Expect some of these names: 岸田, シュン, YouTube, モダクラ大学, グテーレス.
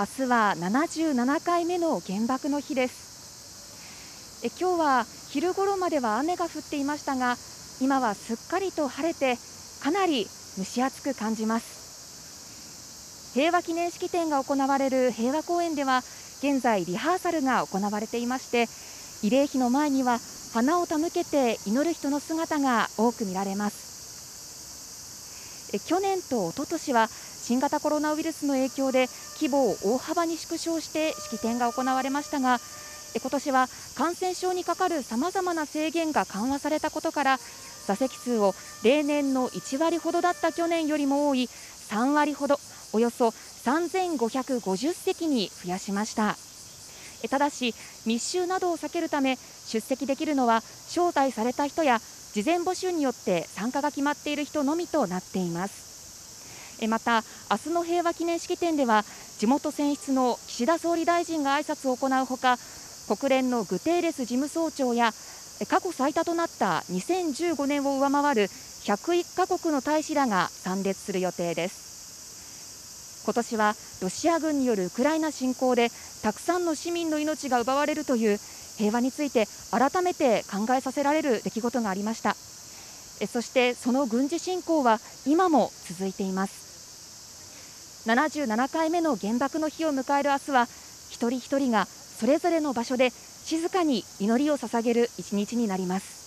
明日は77回目の原爆の日です。今日は昼頃までは雨が降っていましたが、今はすっかりと晴れて、かなり蒸し暑く感じます。平和記念式典が行われる平和公園では、現在リハーサルが行われていまして、慰霊碑の前には花を手向けて祈る人の姿が多く見られます。去年と一昨年は新型コロナウイルスの影響で規模を大幅に縮小して式典が行われましたが、今年は感染症にかかるさまざまな制限が緩和されたことから、座席数を例年の1割ほどだった去年よりも多い3割ほど、およそ3550席に増やしました。ただし、密集などを避けるため、出席できるのは招待された人や事前募集によって参加が決まっている人のみとなっています。また、明日の平和記念式典では、地元選出の岸田総理大臣が挨拶を行うほか、国連のグテーレス事務総長や、過去最多となった2015年を上回る101カ国の大使らが参列する予定です。今年はロシア軍によるウクライナ侵攻でたくさんの市民の命が奪われるという平和について改めて考えさせられる出来事がありました。そしてその軍事侵攻は今も続いています。77回目の原爆の日を迎える明日は、一人一人がそれぞれの場所で静かに祈りを捧げる一日になります。